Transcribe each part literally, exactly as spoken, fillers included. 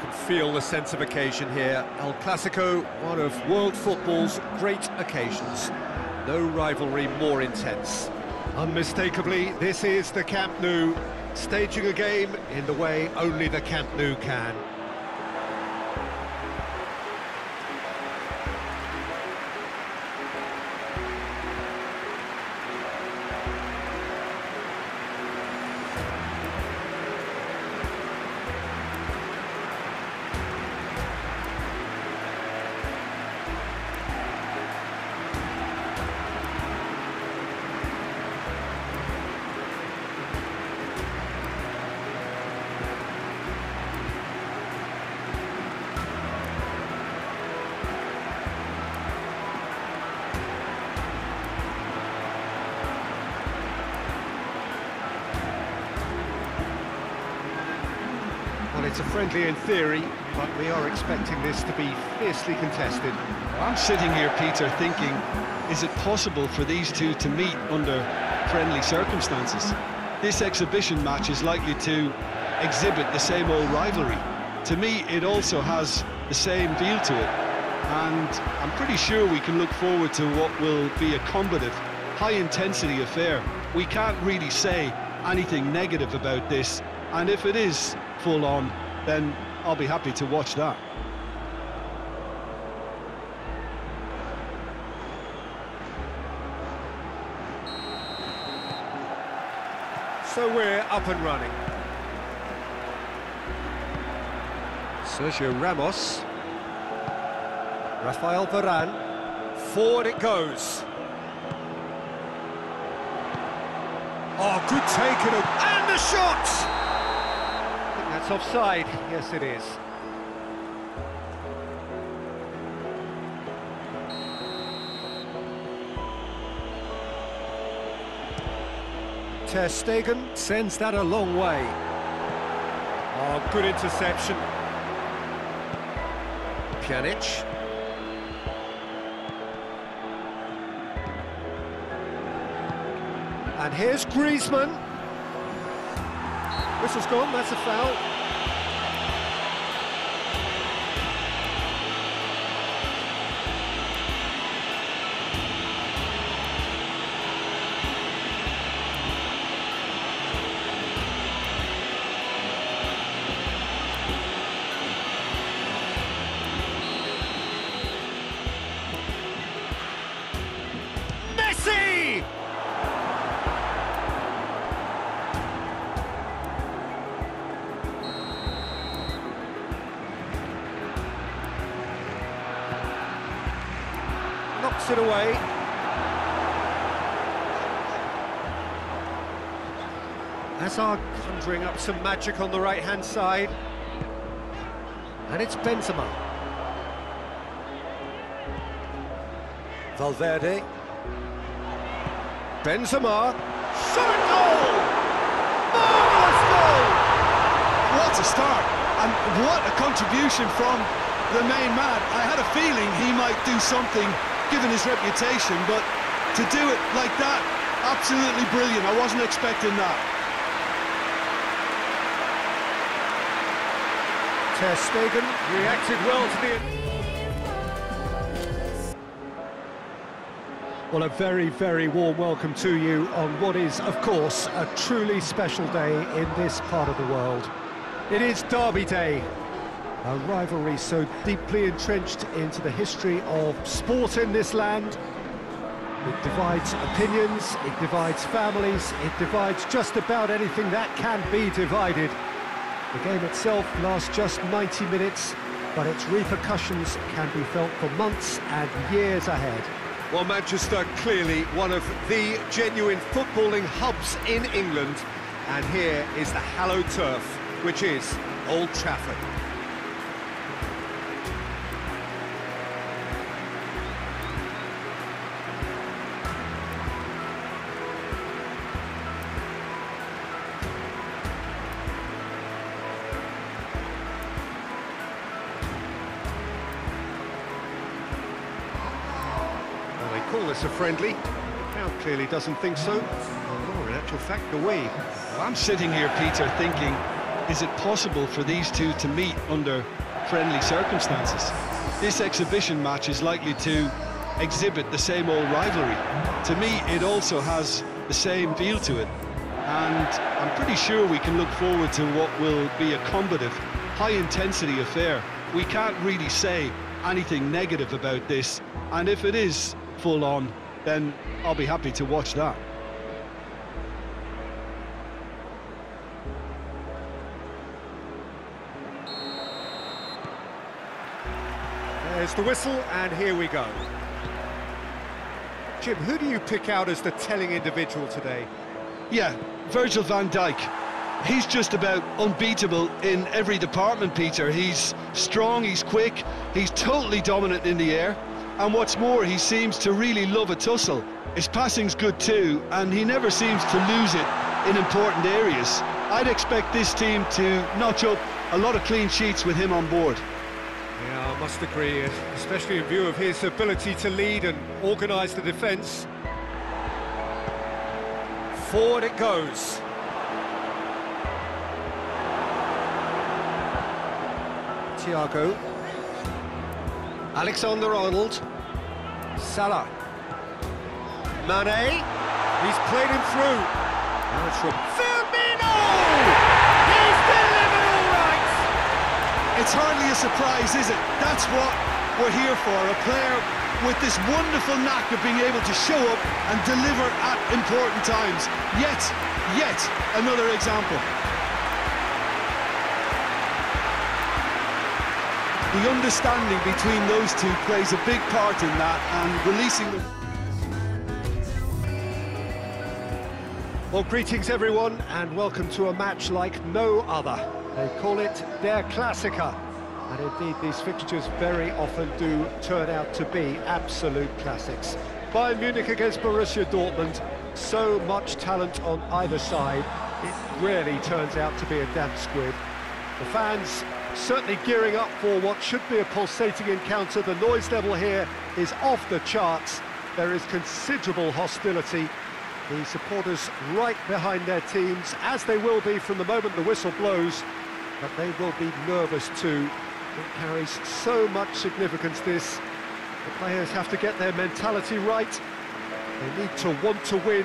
can feel the sense of occasion here. El Clásico, one of world football's great occasions. No rivalry more intense. Unmistakably, this is the Camp Nou, staging a game in the way only the Camp Nou can. It's a friendly in theory, but we are expecting this to be fiercely contested. I'm sitting here, Peter, thinking, is it possible for these two to meet under friendly circumstances? This exhibition match is likely to exhibit the same old rivalry. To me, it also has the same feel to it, and I'm pretty sure we can look forward to what will be a combative, high-intensity affair. We can't really say anything negative about this, and if it is full on, then I'll be happy to watch that. So we're up and running. Sergio Ramos, Rafael Varane, forward it goes. Oh, good take and, and the shot! That's offside, yes it is. Ter Stegen sends that a long way. Oh, good interception. Pjanic. And here's Griezmann. Whistle's gone, that's a foul. It away. Azhar conjuring up some magic on the right-hand side. And it's Benzema. Valverde. Benzema. Shot and goal! Marvellous goal! What a start, and what a contribution from the main man. I had a feeling he might do something given his reputation, but to do it like that, absolutely brilliant. I wasn't expecting that. Ter Stegen reacted well to the... Well, a very, very warm welcome to you on what is, of course, a truly special day in this part of the world. It is Derby Day. A rivalry so deeply entrenched into the history of sport in this land. It divides opinions, it divides families, it divides just about anything that can be divided. The game itself lasts just ninety minutes, but its repercussions can be felt for months and years ahead. Well, Manchester clearly one of the genuine footballing hubs in England, and here is the hallowed turf, which is Old Trafford. A friendly. The crowd clearly doesn't think so, or in actual fact, the way. I'm sitting here, Peter, thinking, Is it possible for these two to meet under friendly circumstances? This exhibition match is likely to exhibit the same old rivalry. To me, it also has the same feel to it. And I'm pretty sure we can look forward to what will be a combative, high-intensity affair. We can't really say anything negative about this. And if it is full-on, then I'll be happy to watch that. There's the whistle, and here we go. Jim, who do you pick out as the telling individual today? Yeah, Virgil van Dijk. He's just about unbeatable in every department, Peter. He's strong, he's quick, he's totally dominant in the air. And what's more, he seems to really love a tussle. His passing's good too, and he never seems to lose it in important areas. I'd expect this team to notch up a lot of clean sheets with him on board. Yeah, I must agree, especially in view of his ability to lead and organise the defence. Forward it goes. Thiago. Alexander Arnold. Salah. Mane. He's played him through. That's from Firmino! It's hardly a surprise, is it? That's what we're here for, a player with this wonderful knack of being able to show up and deliver at important times. Yet, yet another example. The understanding between those two plays a big part in that, and releasing them. Well, greetings everyone, and welcome to a match like no other. They call it Der Klassiker, and indeed these fixtures very often do turn out to be absolute classics. Bayern Munich against Borussia Dortmund, so much talent on either side, it really turns out to be a damp squib. The fans certainly gearing up for what should be a pulsating encounter. The noise level here is off the charts, there is considerable hostility. The supporters right behind their teams, as they will be from the moment the whistle blows, but they will be nervous too. It carries so much significance, this. The players have to get their mentality right. They need to want to win.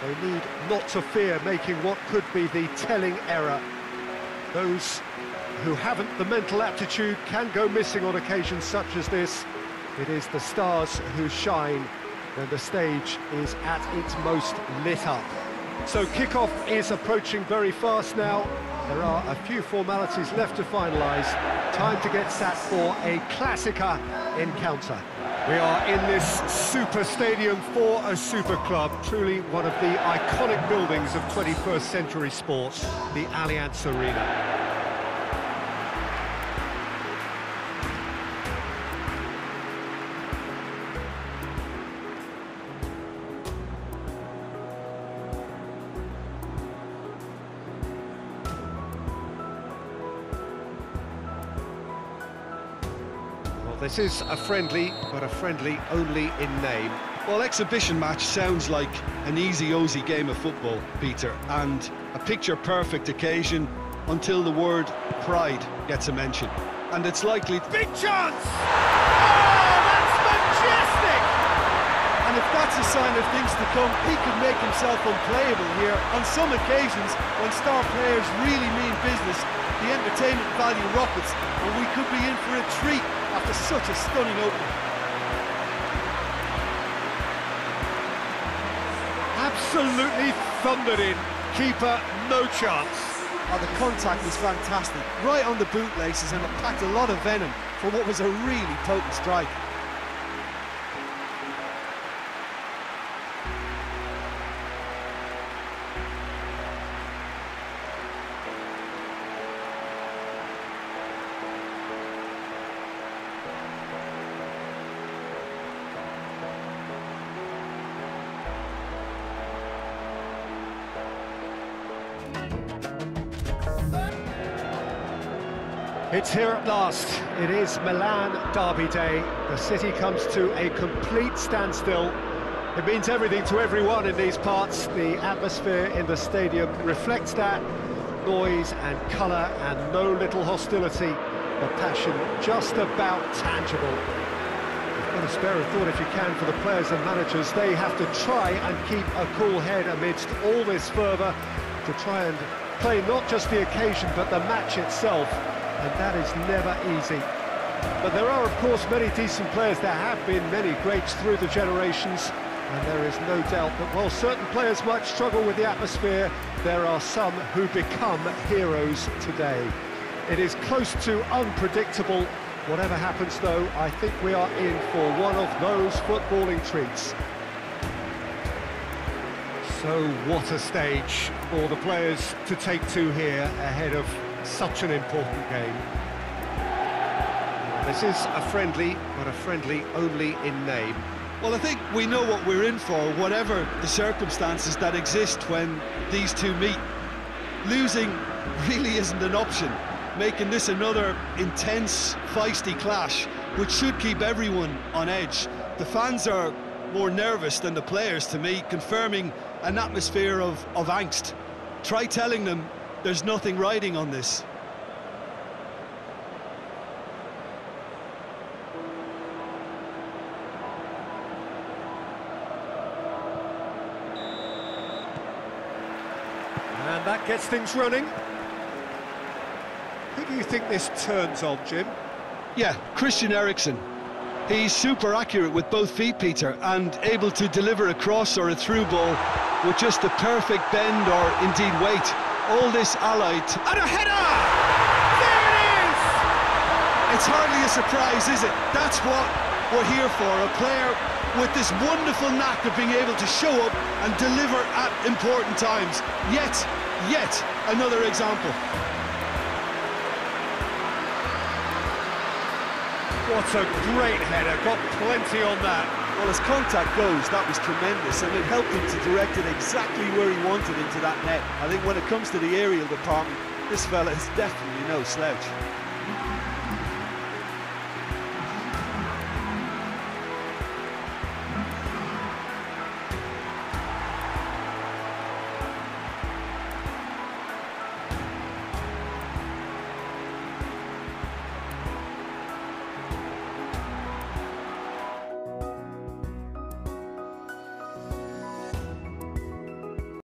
They need not to fear making what could be the telling error. Those who haven't the mental aptitude can go missing on occasions such as this. It is the stars who shine when the stage is at its most lit up. So kickoff is approaching very fast now. There are a few formalities left to finalise. Time to get sat for a Klassiker encounter. We are in this super stadium for a super club, truly one of the iconic buildings of twenty-first century sport, the Allianz Arena. This is a friendly, but a friendly only in name. Well, exhibition match sounds like an easy-ozy game of football, Peter, and a picture-perfect occasion until the word pride gets a mention. And it's likely... Big chance! Oh, that's majestic! And if that's a sign of things to come, he could make himself unplayable here. On some occasions, when star players really mean business, the entertainment value rockets, and we could be in for a treat after such a stunning opening. Absolutely thundered in. Keeper, no chance. Oh, the contact was fantastic. Right on the bootlaces, and it packed a lot of venom for what was a really potent strike. It's here at last. It is Milan Derby day. The city comes to a complete standstill. It means everything to everyone in these parts. The atmosphere in the stadium reflects that. noise and colour and no little hostility. The passion just about tangible. You've got to spare a thought if you can for the players and managers. They have to try and keep a cool head amidst all this fervour to try and play not just the occasion but the match itself, and that is never easy. But there are, of course, many decent players. There have been many greats through the generations, and there is no doubt that while certain players might struggle with the atmosphere, there are some who become heroes today. It is close to unpredictable. Whatever happens, though, I think we are in for one of those footballing treats. So what a stage for the players to take to here ahead of such an important game. This is a friendly, but a friendly only in name. Well, I think we know what we're in for, whatever the circumstances that exist when these two meet. Losing really isn't an option, making this another intense, feisty clash, which should keep everyone on edge. The fans are more nervous than the players, to me, confirming an atmosphere of, of angst. Try telling them there's nothing riding on this. And that gets things running. Who do you think this turns on, Jim? Yeah, Christian Eriksen. He's super accurate with both feet, Peter, and able to deliver a cross or a through ball with just the perfect bend or indeed weight. All this allied to... And a header! There it is! It's hardly a surprise, is it? That's what we're here for, a player with this wonderful knack of being able to show up and deliver at important times. Yet, yet another example. What a great header, got plenty on that. Well, as contact goes, that was tremendous, and it helped him to direct it exactly where he wanted into that net. I think when it comes to the aerial department, this fella is definitely no slouch.